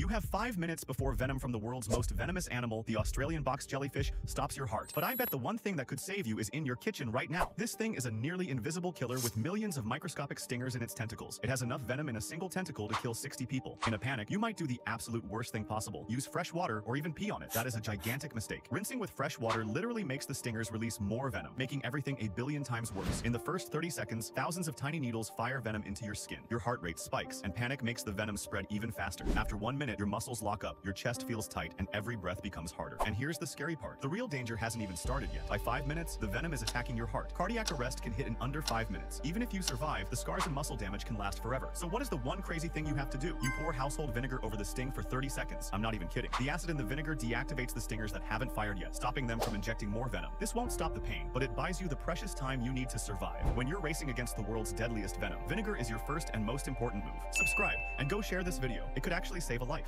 You have 5 minutes before venom from the world's most venomous animal, the Australian box jellyfish, stops your heart. But I bet the one thing that could save you is in your kitchen right now. This thing is a nearly invisible killer with millions of microscopic stingers in its tentacles. It has enough venom in a single tentacle to kill 60 people. In a panic, you might do the absolute worst thing possible. Use fresh water or even pee on it. That is a gigantic mistake. Rinsing with fresh water literally makes the stingers release more venom, making everything a billion times worse. In the first 30 seconds, thousands of tiny needles fire venom into your skin. Your heart rate spikes, and panic makes the venom spread even faster. After 1 minute, your muscles lock up, your chest feels tight, and every breath becomes harder. And here's the scary part. The real danger hasn't even started yet. By 5 minutes, the venom is attacking your heart. Cardiac arrest can hit in under 5 minutes. Even if you survive, the scars and muscle damage can last forever. So what is the one crazy thing you have to do? You pour household vinegar over the sting for 30 seconds. I'm not even kidding. The acid in the vinegar deactivates the stingers that haven't fired yet, stopping them from injecting more venom. This won't stop the pain, but it buys you the precious time you need to survive. When you're racing against the world's deadliest venom, vinegar is your first and most important move. Subscribe and go share this video. It could actually save a life.